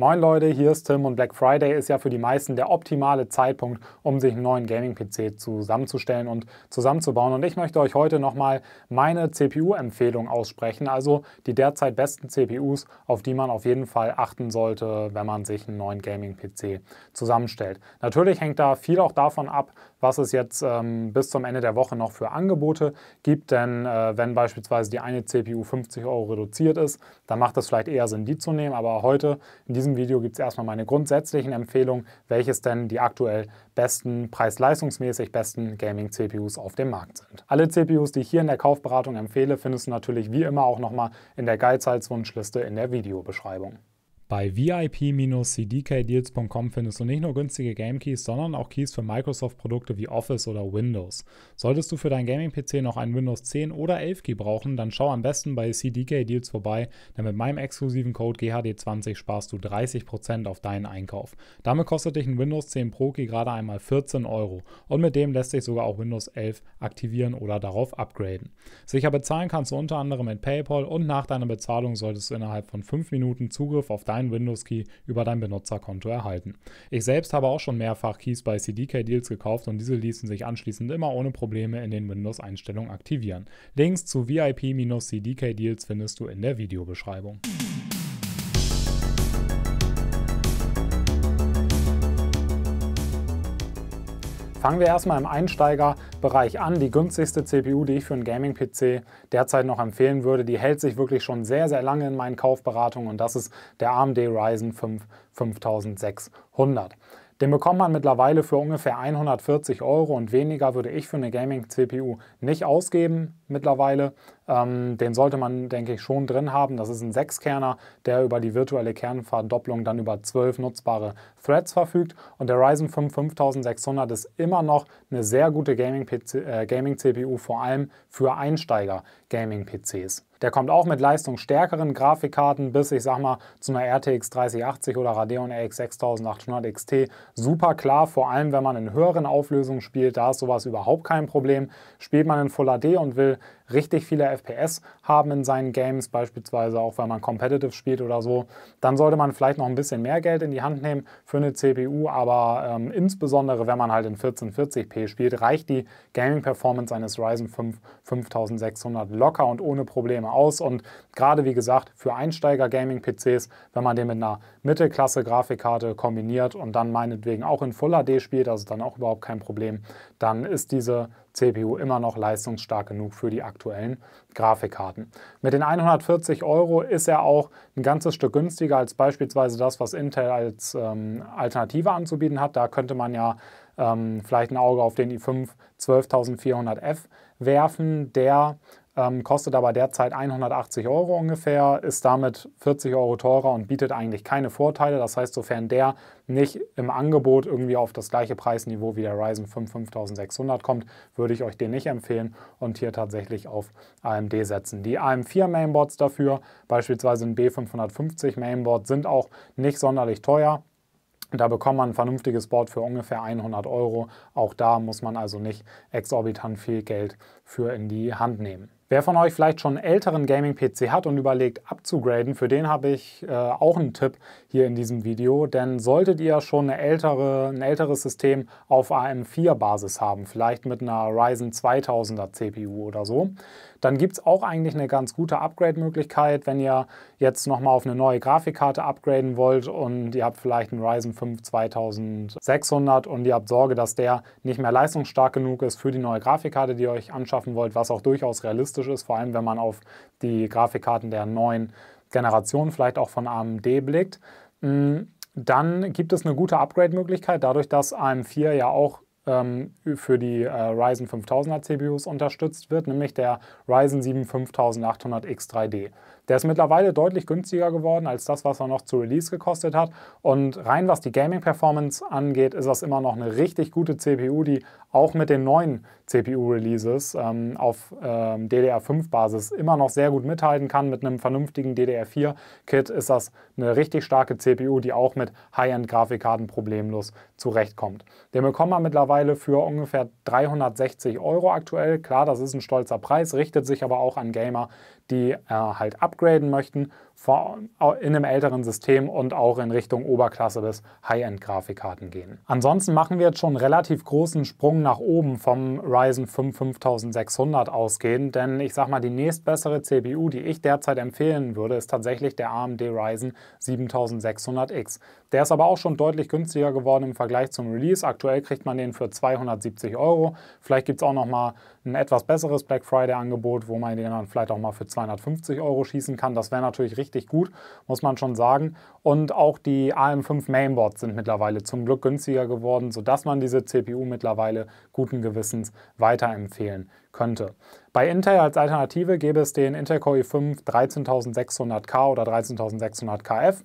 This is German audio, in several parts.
Moin Leute, hier ist Tim und Black Friday ist ja für die meisten der optimale Zeitpunkt, um sich einen neuen Gaming-PC zusammenzustellen und zusammenzubauen. Und ich möchte euch heute nochmal meine CPU-Empfehlung aussprechen, also die derzeit besten CPUs, auf die man auf jeden Fall achten sollte, wenn man sich einen neuen Gaming-PC zusammenstellt. Natürlich hängt da viel auch davon ab, was es jetzt bis zum Ende der Woche noch für Angebote gibt, denn wenn beispielsweise die eine CPU 50 Euro reduziert ist, dann macht es vielleicht eher Sinn, die zu nehmen, aber heute in diesem Video gibt es erstmal meine grundsätzlichen Empfehlungen, welches denn die aktuell besten, preis-leistungsmäßig besten Gaming-CPUs auf dem Markt sind. Alle CPUs, die ich hier in der Kaufberatung empfehle, findest du natürlich wie immer auch nochmal in der Geizhals-Wunschliste in der Videobeschreibung. Bei VIP-CDK Deals.com findest du nicht nur günstige Game-Keys, sondern auch Keys für Microsoft-Produkte wie Office oder Windows. Solltest du für deinen Gaming-PC noch einen Windows 10 oder 11 Key brauchen, dann schau am besten bei CDK Deals vorbei, denn mit meinem exklusiven Code GHD20 sparst du 30% auf deinen Einkauf. Damit kostet dich ein Windows 10 Pro Key gerade einmal 14 Euro und mit dem lässt sich sogar auch Windows 11 aktivieren oder darauf upgraden. Sicher bezahlen kannst du unter anderem mit PayPal und nach deiner Bezahlung solltest du innerhalb von 5 Minuten Zugriff auf deinen Windows-Key über dein Benutzerkonto erhalten. Ich selbst habe auch schon mehrfach Keys bei CDK Deals gekauft und diese ließen sich anschließend immer ohne Probleme in den Windows-Einstellungen aktivieren. Links zu VIP-CDK Deals findest du in der Videobeschreibung. Fangen wir erstmal im Einsteigerbereich an. Die günstigste CPU, die ich für einen Gaming-PC derzeit noch empfehlen würde, die hält sich wirklich schon sehr, sehr lange in meinen Kaufberatungen und das ist der AMD Ryzen 5 5600. Den bekommt man mittlerweile für ungefähr 140 Euro und weniger würde ich für eine Gaming-CPU nicht ausgeben mittlerweile. Den sollte man, denke ich, schon drin haben. Das ist ein 6-Kerner, der über die virtuelle Kernverdopplung dann über 12 nutzbare Threads verfügt. Und der Ryzen 5 5600 ist immer noch eine sehr gute Gaming-CPU, vor allem für Einsteiger-Gaming-PCs. Der kommt auch mit leistungsstärkeren Grafikkarten bis, ich sag mal, zu einer RTX 3080 oder Radeon RX 6800 XT super klar, vor allem wenn man in höheren Auflösungen spielt, da ist sowas überhaupt kein Problem. Spielt man in Full HD und will richtig viele FPS haben in seinen Games, beispielsweise auch wenn man Competitive spielt oder so, dann sollte man vielleicht noch ein bisschen mehr Geld in die Hand nehmen für eine CPU, aber insbesondere wenn man halt in 1440p spielt, reicht die Gaming-Performance eines Ryzen 5 5600 locker und ohne Probleme aus und gerade wie gesagt für Einsteiger-Gaming-PCs, wenn man den mit einer Mittelklasse-Grafikkarte kombiniert und dann meinetwegen auch in Full HD spielt, also dann auch überhaupt kein Problem, dann ist diese CPU immer noch leistungsstark genug für die aktuellen Grafikkarten. Mit den 140 Euro ist er auch ein ganzes Stück günstiger als beispielsweise das, was Intel als Alternative anzubieten hat. Da könnte man ja vielleicht ein Auge auf den i5 12400F werfen, der kostet aber derzeit 180 Euro ungefähr, ist damit 40 Euro teurer und bietet eigentlich keine Vorteile. Das heißt, sofern der nicht im Angebot irgendwie auf das gleiche Preisniveau wie der Ryzen 5 5600 kommt, würde ich euch den nicht empfehlen und hier tatsächlich auf AMD setzen. Die AM4 Mainboards dafür, beispielsweise ein B550 Mainboard, sind auch nicht sonderlich teuer. Da bekommt man ein vernünftiges Board für ungefähr 100 Euro. Auch da muss man also nicht exorbitant viel Geld für in die Hand nehmen. Wer von euch vielleicht schon einen älteren Gaming-PC hat und überlegt abzugraden, für den habe ich auch einen Tipp hier in diesem Video, denn solltet ihr schon ein älteres System auf AM4-Basis haben, vielleicht mit einer Ryzen 2000er CPU oder so, dann gibt es auch eigentlich eine ganz gute Upgrade-Möglichkeit, wenn ihr jetzt nochmal auf eine neue Grafikkarte upgraden wollt und ihr habt vielleicht einen Ryzen 5 2600 und ihr habt Sorge, dass der nicht mehr leistungsstark genug ist für die neue Grafikkarte, die ihr euch anschaffen wollt, was auch durchaus realistisch ist, vor allem wenn man auf die Grafikkarten der neuen Generation, vielleicht auch von AMD, blickt, dann gibt es eine gute Upgrade-Möglichkeit, dadurch, dass AM4 ja auch für die Ryzen 5000er CPUs unterstützt wird, nämlich der Ryzen 7 5800 X3D. Der ist mittlerweile deutlich günstiger geworden als das, was er noch zu Release gekostet hat. Und rein was die Gaming-Performance angeht, ist das immer noch eine richtig gute CPU, die auch mit den neuen CPU-Releases auf DDR5-Basis immer noch sehr gut mithalten kann. Mit einem vernünftigen DDR4-Kit ist das eine richtig starke CPU, die auch mit High-End-Grafikkarten problemlos zurechtkommt. Den bekommt man mittlerweile für ungefähr 360 Euro aktuell. Klar, das ist ein stolzer Preis, richtet sich aber auch an Gamer, die halt upgraden möchten in einem älteren System und auch in Richtung Oberklasse des High-End-Grafikkarten gehen. Ansonsten machen wir jetzt schon einen relativ großen Sprung nach oben vom Ryzen 5 5600 ausgehend, denn ich sag mal, die nächstbessere CPU, die ich derzeit empfehlen würde, ist tatsächlich der AMD Ryzen 7600X. Der ist aber auch schon deutlich günstiger geworden im Vergleich zum Release. Aktuell kriegt man den für 270 €. Vielleicht gibt es auch noch mal ein etwas besseres Black Friday Angebot, wo man den dann vielleicht auch mal für 250 € schießen kann. Das wäre natürlich richtig gut, muss man schon sagen. Und auch die AM5 Mainboards sind mittlerweile zum Glück günstiger geworden, sodass man diese CPU mittlerweile guten Gewissens weiterempfehlen könnte. Bei Intel als Alternative gäbe es den Intel Core i5-13600K oder 13600KF.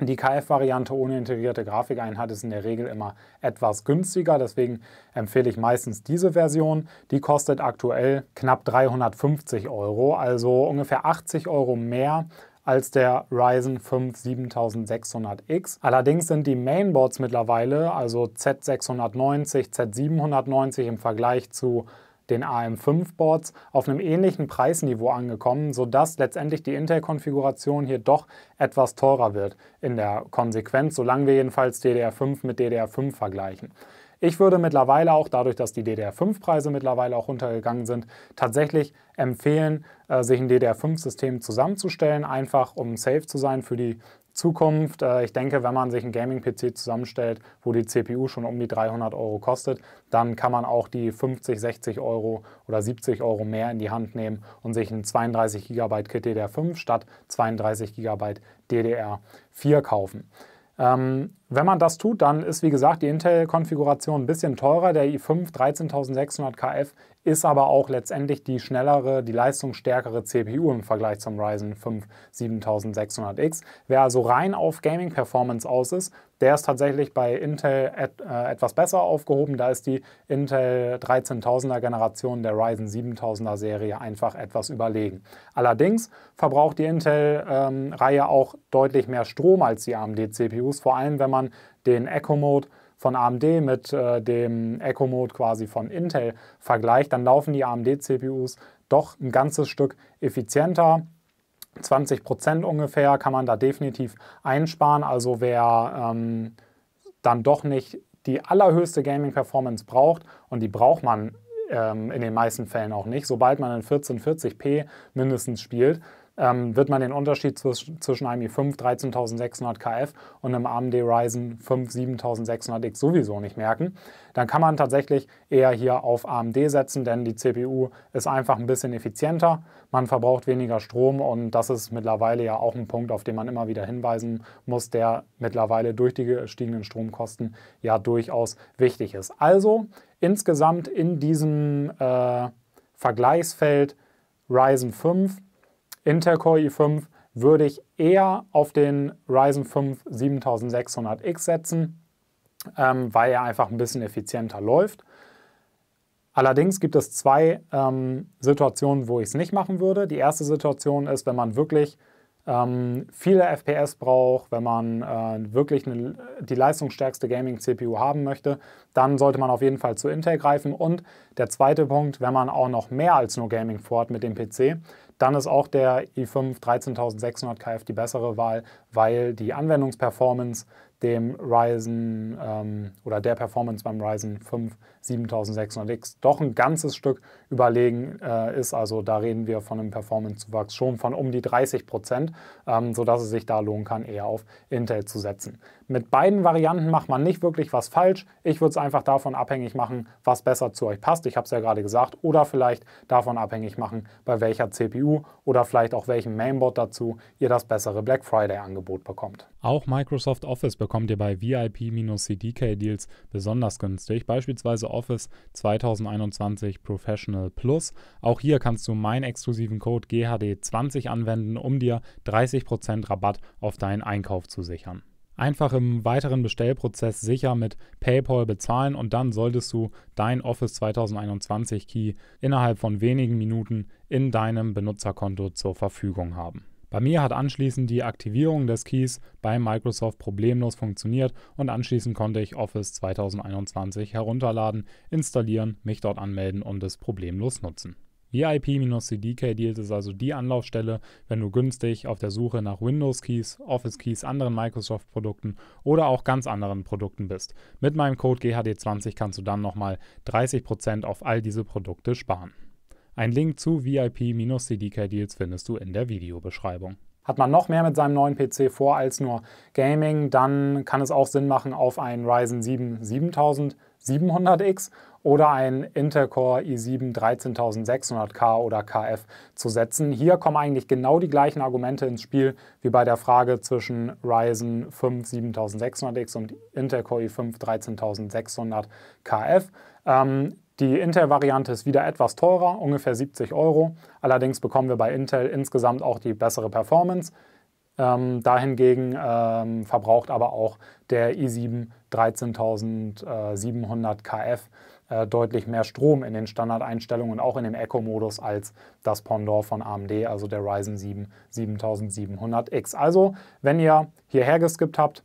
Die KF-Variante ohne integrierte Grafikeinheit ist in der Regel immer etwas günstiger, deswegen empfehle ich meistens diese Version. Die kostet aktuell knapp 350 €, also ungefähr 80 € mehr als der Ryzen 5 7600X. Allerdings sind die Mainboards mittlerweile, also Z690, Z790 im Vergleich zu den AM5-Boards, auf einem ähnlichen Preisniveau angekommen, sodass letztendlich die Intel-Konfiguration hier doch etwas teurer wird in der Konsequenz, solange wir jedenfalls DDR5 mit DDR5 vergleichen. Ich würde mittlerweile auch, dadurch, dass die DDR5-Preise mittlerweile auch runtergegangen sind, tatsächlich empfehlen, sich ein DDR5-System zusammenzustellen, einfach um safe zu sein für die Zukunft. Ich denke, wenn man sich einen Gaming-PC zusammenstellt, wo die CPU schon um die 300 € kostet, dann kann man auch die 50, 60 € oder 70 € mehr in die Hand nehmen und sich ein 32 GB Kit DDR5 statt 32 GB DDR4 kaufen. Wenn man das tut, dann ist, wie gesagt, die Intel-Konfiguration ein bisschen teurer. Der i5 13600KF ist aber auch letztendlich die schnellere, die leistungsstärkere CPU im Vergleich zum Ryzen 5 7600X. Wer also rein auf Gaming-Performance aus ist, der ist tatsächlich bei Intel etwas besser aufgehoben. Da ist die Intel 13000er-Generation der Ryzen 7000er-Serie einfach etwas überlegen. Allerdings verbraucht die Intel-Reihe auch deutlich mehr Strom als die AMD-CPUs, vor allem wenn man den Eco-Mode von AMD mit dem Eco-Mode quasi von Intel vergleicht, dann laufen die AMD-CPUs doch ein ganzes Stück effizienter. 20% ungefähr kann man da definitiv einsparen. Also wer dann doch nicht die allerhöchste Gaming-Performance braucht, und die braucht man in den meisten Fällen auch nicht, sobald man in 1440p mindestens spielt, wird man den Unterschied zwischen einem i5 13600KF und einem AMD Ryzen 5 7600X sowieso nicht merken. Dann kann man tatsächlich eher hier auf AMD setzen, denn die CPU ist einfach ein bisschen effizienter, man verbraucht weniger Strom, und das ist mittlerweile ja auch ein Punkt, auf den man immer wieder hinweisen muss, der mittlerweile durch die gestiegenen Stromkosten ja durchaus wichtig ist. Also insgesamt in diesem Vergleichsfeld Ryzen 5, Intel Core i5 würde ich eher auf den Ryzen 5 7600X setzen, weil er einfach ein bisschen effizienter läuft. Allerdings gibt es zwei Situationen, wo ich es nicht machen würde. Die erste Situation ist, wenn man wirklich viele FPS braucht, wenn man wirklich die leistungsstärkste Gaming-CPU haben möchte, dann sollte man auf jeden Fall zu Intel greifen. Und der zweite Punkt, wenn man auch noch mehr als nur Gaming vorhat mit dem PC, dann ist auch der i5 13600KF die bessere Wahl, weil die Anwendungsperformance dem Ryzen oder der Performance beim Ryzen 5 7600X doch ein ganzes Stück überlegen ist. Also da reden wir von einem Performance-Zuwachs schon von um die 30%, sodass es sich da lohnen kann, eher auf Intel zu setzen. Mit beiden Varianten macht man nicht wirklich was falsch. Ich würde es einfach davon abhängig machen, was besser zu euch passt. Ich habe es ja gerade gesagt. Oder vielleicht davon abhängig machen, bei welcher CPU oder vielleicht auch welchem Mainboard dazu ihr das bessere Black Friday-Angebot bekommt. Auch Microsoft Office bekommt ihr bei VIP-CDK Deals besonders günstig, beispielsweise Office 2021 Professional Plus. Auch hier kannst du meinen exklusiven Code GHD20 anwenden, um dir 30% Rabatt auf deinen Einkauf zu sichern. Einfach im weiteren Bestellprozess sicher mit PayPal bezahlen, und dann solltest du dein Office 2021 Key innerhalb von wenigen Minuten in deinem Benutzerkonto zur Verfügung haben. Bei mir hat anschließend die Aktivierung des Keys bei Microsoft problemlos funktioniert, und anschließend konnte ich Office 2021 herunterladen, installieren, mich dort anmelden und es problemlos nutzen. VIP-CDK Deals ist also die Anlaufstelle, wenn du günstig auf der Suche nach Windows-Keys, Office-Keys, anderen Microsoft-Produkten oder auch ganz anderen Produkten bist. Mit meinem Code GHD20 kannst du dann nochmal 30% auf all diese Produkte sparen. Ein Link zu VIP-CDK Deals findest du in der Videobeschreibung. Hat man noch mehr mit seinem neuen PC vor als nur Gaming, dann kann es auch Sinn machen, auf einen Ryzen 7 7700X oder einen Intel Core i7-13600K oder KF zu setzen. Hier kommen eigentlich genau die gleichen Argumente ins Spiel wie bei der Frage zwischen Ryzen 5 7600X und Intel Core i5-13600KF. Die Intel-Variante ist wieder etwas teurer, ungefähr 70 Euro. Allerdings bekommen wir bei Intel insgesamt auch die bessere Performance. Dahingegen verbraucht aber auch der i7-13700KF deutlich mehr Strom in den Standardeinstellungen und auch in dem Eco-Modus als das Pendant von AMD, also der Ryzen 7 7700X. Also, wenn ihr hierher geskippt habt,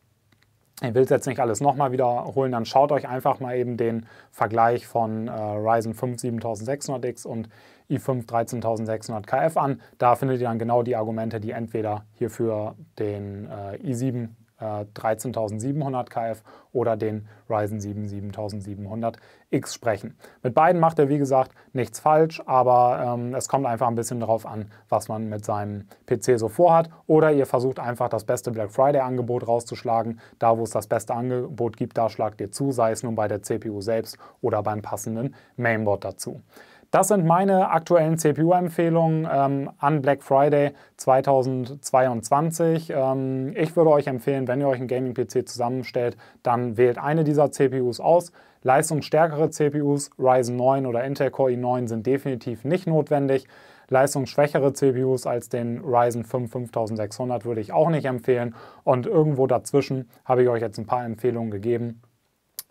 ich will es jetzt nicht alles nochmal wiederholen, dann schaut euch einfach mal eben den Vergleich von Ryzen 5 7600X und i5 13600KF an. Da findet ihr dann genau die Argumente, die entweder hier für den i7 13700KF oder den Ryzen 7 7700X sprechen. Mit beiden macht er, wie gesagt, nichts falsch, aber es kommt einfach ein bisschen darauf an, was man mit seinem PC so vorhat. Oder ihr versucht einfach das beste Black Friday Angebot rauszuschlagen. Da, wo es das beste Angebot gibt, da schlagt ihr zu, sei es nun bei der CPU selbst oder beim passenden Mainboard dazu. Das sind meine aktuellen CPU-Empfehlungen an Black Friday 2022. Ich würde euch empfehlen, wenn ihr euch einen Gaming-PC zusammenstellt, dann wählt eine dieser CPUs aus. Leistungsstärkere CPUs, Ryzen 9 oder Intel Core i9, sind definitiv nicht notwendig. Leistungsschwächere CPUs als den Ryzen 5 5600 würde ich auch nicht empfehlen. Und irgendwo dazwischen habe ich euch jetzt ein paar Empfehlungen gegeben,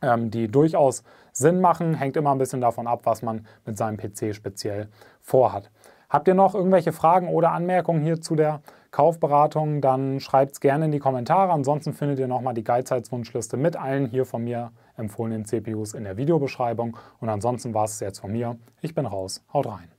die durchaus Sinn machen. Hängt immer ein bisschen davon ab, was man mit seinem PC speziell vorhat. Habt ihr noch irgendwelche Fragen oder Anmerkungen hier zu der Kaufberatung, dann schreibt es gerne in die Kommentare. Ansonsten findet ihr nochmal die Geizhals-Wunschliste mit allen hier von mir empfohlenen CPUs in der Videobeschreibung. Und ansonsten war es jetzt von mir. Ich bin raus. Haut rein.